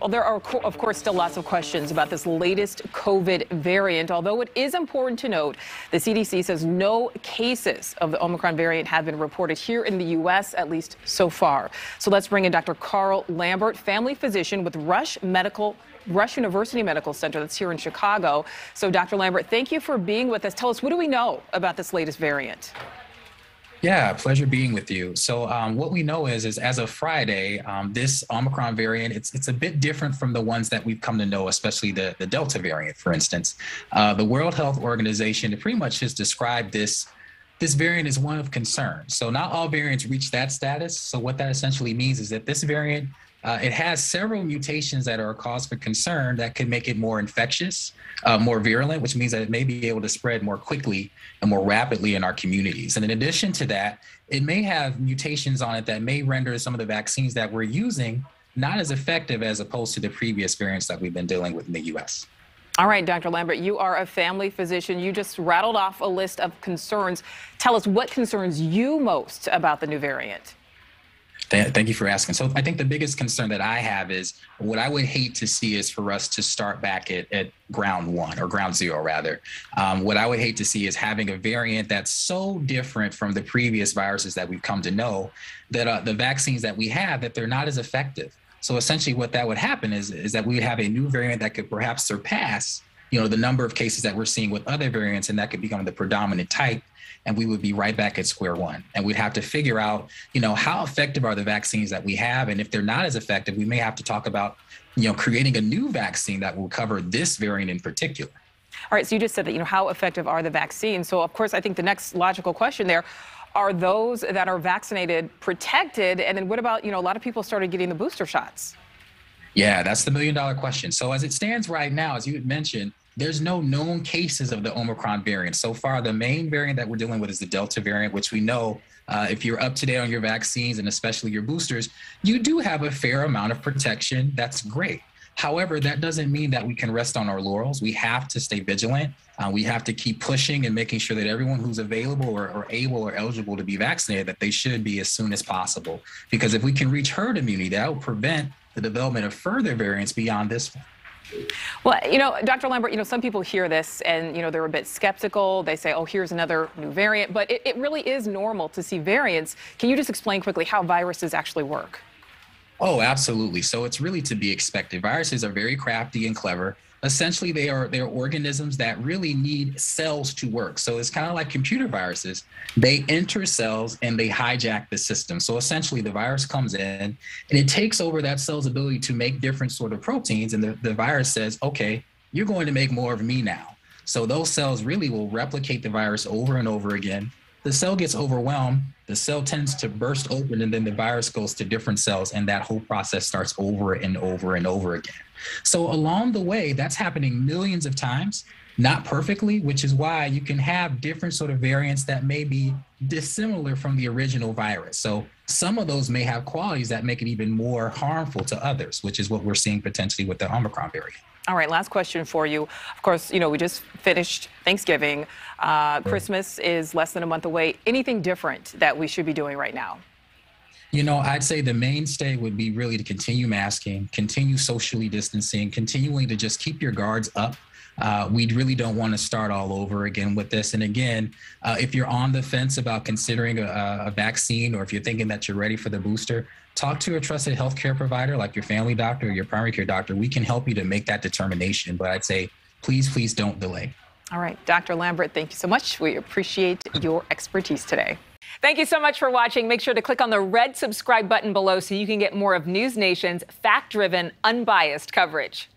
Well, there are, of course, still lots of questions about this latest COVID variant, although it is important to note the CDC says no cases of the Omicron variant have been reported here in the U.S., at least so far. So let's bring in Dr. Carl Lambert, family physician with Rush University Medical Center that's here in Chicago. So, Dr. Lambert, thank you for being with us. Tell us, what do we know about this latest variant? Yeah, pleasure being with you. So what we know is as of Friday, this Omicron variant, it's a bit different from the ones that we've come to know, especially the Delta variant, for instance. The World Health Organization pretty much has described this variant is one of concern. So not all variants reach that status. So what that essentially means is that this variant, it has several mutations that are a cause for concern that could make it more infectious, more virulent, which means that it may be able to spread more quickly and more rapidly in our communities. And in addition to that, it may have mutations on it that may render some of the vaccines that we're using not as effective as opposed to the previous variants that we've been dealing with in the U.S. All right, Dr. Lambert, you are a family physician. You just rattled off a list of concerns. Tell us what concerns you most about the new variant. Thank you for asking. So I think the biggest concern that I have is what I would hate to see is for us to start back at ground one, or ground zero rather. What I would hate to see is having a variant that's so different from the previous viruses that we've come to know that the vaccines that we have, that they're not as effective. So essentially what that would happen is that we would have a new variant that could perhaps surpass, the number of cases that we're seeing with other variants, and that could become the predominant type, and we would be right back at square one. And we'd have to figure out, how effective are the vaccines that we have? And if they're not as effective, we may have to talk about, creating a new vaccine that will cover this variant in particular. All right, so you just said that, how effective are the vaccines? So, of course, I think the next logical question there, are those that are vaccinated protected? And then what about, a lot of people started getting the booster shots? Yeah, that's the million-dollar question. So as it stands right now, as you had mentioned, there's no known cases of the Omicron variant. So far, the main variant that we're dealing with is the Delta variant, which we know if you're up to date on your vaccines and especially your boosters, you do have a fair amount of protection. That's great. However, that doesn't mean that we can rest on our laurels. We have to stay vigilant. We have to keep pushing and making sure that everyone who's available or able or eligible to be vaccinated, that they should be as soon as possible. Because if we can reach herd immunity, that will prevent the development of further variants beyond this one. Well, Dr. Lambert, some people hear this and, they're a bit skeptical. They say, oh, here's another new variant. But it really is normal to see variants. Can you just explain quickly how viruses actually work? Oh, absolutely. So it's really to be expected. Viruses are very crafty and clever. Essentially, they're organisms that really need cells to work. So it's kind of like computer viruses. They enter cells and they hijack the system. So essentially, the virus comes in and it takes over that cell's ability to make different sort of proteins. And the virus says, OK, you're going to make more of me now. So those cells really will replicate the virus over and over again. The cell gets overwhelmed. The cell tends to burst open, and then the virus goes to different cells, and that whole process starts over and over and over again. So along the way, that's happening millions of times, not perfectly, which is why you can have different sort of variants that may be dissimilar from the original virus. So some of those may have qualities that make it even more harmful to others, which is what we're seeing potentially with the Omicron variant. All right, last question for you. Of course, we just finished Thanksgiving. Christmas is less than a month away. Anything different that we should be doing right now? I'd say the mainstay would be really to continue masking, continue socially distancing, continuing to just keep your guards up. We really don't want to start all over again with this. And again, if you're on the fence about considering a vaccine, or if you're thinking that you're ready for the booster, talk to a trusted healthcare provider like your family doctor or your primary care doctor. We can help you to make that determination. But I'd say, please, please don't delay. All right, Dr. Lambert, thank you so much. We appreciate your expertise today. Thank you so much for watching. Make sure to click on the red subscribe button below so you can get more of News Nation's fact-driven, unbiased coverage.